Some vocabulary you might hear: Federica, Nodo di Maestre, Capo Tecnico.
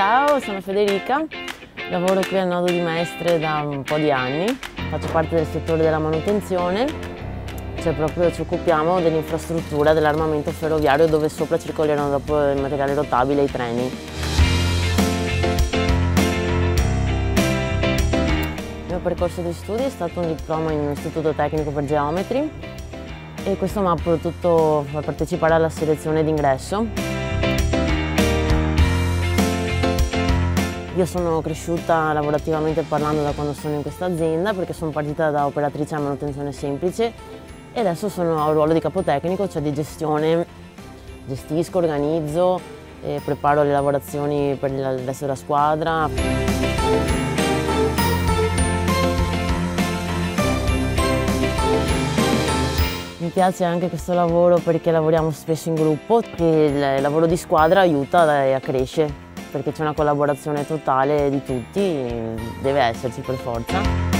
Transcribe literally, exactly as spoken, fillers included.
Ciao, sono Federica, lavoro qui al Nodo di Maestre da un po' di anni, faccio parte del settore della manutenzione, cioè proprio ci occupiamo dell'infrastruttura dell'armamento ferroviario dove sopra circolerano dopo il materiale rotabile e i treni. Il mio percorso di studi è stato un diploma in un istituto tecnico per geometri e questo mi ha potuto far partecipare alla selezione d'ingresso. Io sono cresciuta lavorativamente parlando da quando sono in questa azienda perché sono partita da operatrice a manutenzione semplice e adesso sono a un ruolo di capo tecnico, cioè di gestione, gestisco, organizzo e preparo le lavorazioni per il resto della squadra. Mi piace anche questo lavoro perché lavoriamo spesso in gruppo e il lavoro di squadra aiuta e accresce, perché c'è una collaborazione totale di tutti, deve esserci per forza.